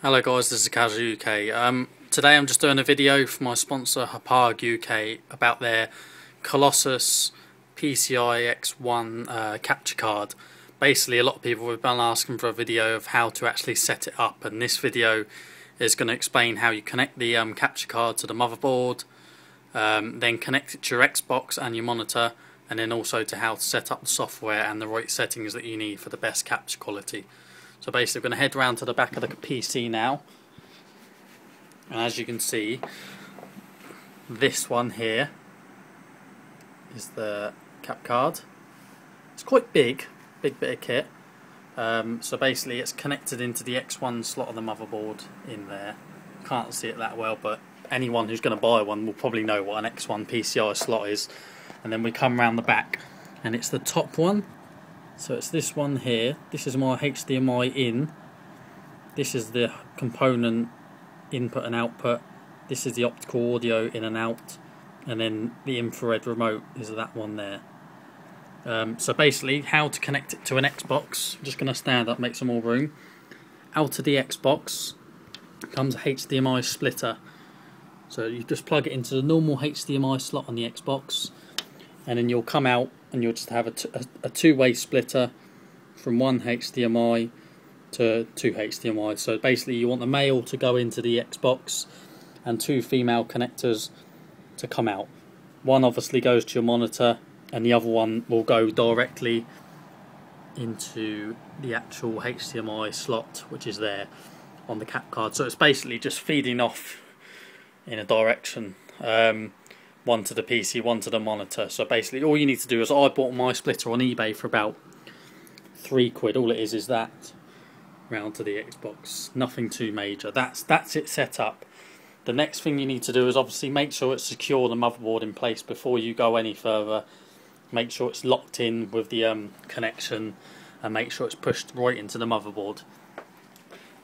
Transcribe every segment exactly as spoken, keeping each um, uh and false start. Hello guys, this is CazuaLL U K. Um, today I'm just doing a video for my sponsor Hauppauge U K about their Colossus P C I X one uh, capture card. Basically a lot of people have been asking for a video of how to actually set it up, and this video is going to explain how you connect the um, capture card to the motherboard, um, then connect it to your Xbox and your monitor, and then also to how to set up the software and the right settings that you need for the best capture quality. So basically we're going to head round to the back of the P C now, and as you can see, this one here is the cap card. It's quite big, big bit of kit. Um, so basically it's connected into the X one slot of the motherboard in there. Can't see it that well, but anyone who's going to buy one will probably know what an X one P C I slot is. And then we come round the back and it's the top one. So it's this one here. This is my H D M I in. This is the component input and output. This is the optical audio in and out. And then the infrared remote is that one there. Um, so basically how to connect it to an Xbox. I'm just going to stand up, make some more room. Out of the Xbox comes a H D M I splitter. So you just plug it into the normal H D M I slot on the Xbox. And then you'll come out and you'll just have a, t a, a two-way splitter from one H D M I to two H D M I. So basically you want the male to go into the Xbox and two female connectors to come out. One obviously goes to your monitor and the other one will go directly into the actual H D M I slot, which is there on the cap card. So it's basically just feeding off in a direction. Um, one to the P C, one to the monitor. So basically all you need to do is, I bought my splitter on eBay for about three quid. All it is is that round to the Xbox, nothing too major. That's that's it set up. The next thing you need to do is obviously make sure it's secure, the motherboard in place before you go any further. Make sure it's locked in with the um, connection and make sure it's pushed right into the motherboard.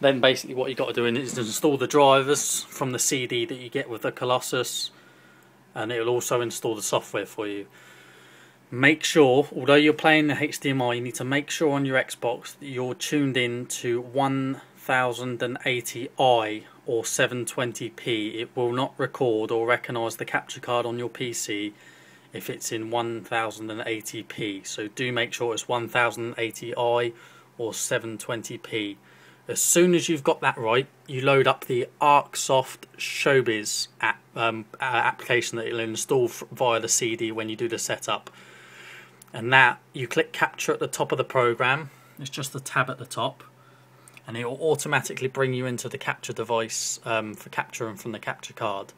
Then basically what you got to do is install the drivers from the C D that you get with the Colossus, and it will also install the software for you. Make sure, although you're playing the H D M I, you need to make sure on your Xbox that you're tuned in to ten eighty i or seven twenty p. It will not record or recognise the capture card on your P C if it's in ten eighty p. So do make sure it's ten eighty i or seven twenty p. As soon as you've got that right, you load up the ArcSoft Showbiz app, um, application that it'll install via the C D when you do the setup. And that, you click capture at the top of the program. It's just a tab at the top. And it will automatically bring you into the capture device um, for capturing from the capture card.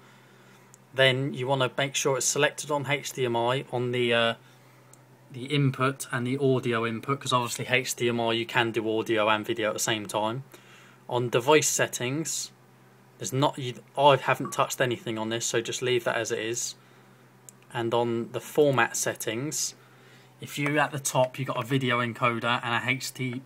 Then you want to make sure it's selected on H D M I on the uh, the input and the audio input, because obviously H D M I you can do audio and video at the same time. On device settings, there's not, you, I haven't touched anything on this, so just leave that as it is. And on the format settings, if you at the top you've got a video encoder and a H two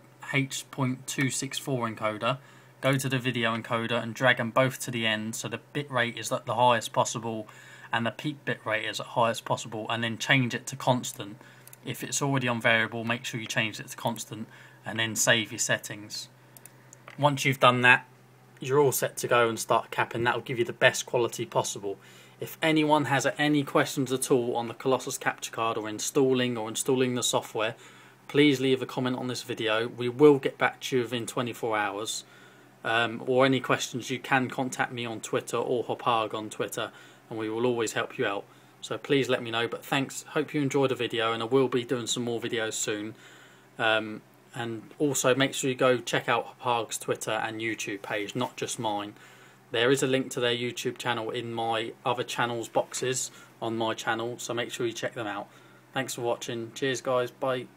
sixty-four encoder, go to the video encoder and drag them both to the end so the bitrate is at the highest possible and the peak bitrate is at highest possible, and then change it to constant. If it's already on variable, make sure you change it to constant and then save your settings. Once you've done that, you're all set to go and start capping. That'll give you the best quality possible. If anyone has any questions at all on the Colossus capture card or installing or installing the software, please leave a comment on this video. We will get back to you within twenty-four hours. Um, or any questions, you can contact me on Twitter or Hauppauge on Twitter, and we will always help you out. So please let me know, but thanks, hope you enjoyed the video, and I will be doing some more videos soon. Um, and also make sure you go check out Hauppauge's Twitter and YouTube page, not just mine. There is a link to their YouTube channel in my other channels boxes on my channel, so make sure you check them out. Thanks for watching, cheers guys, bye.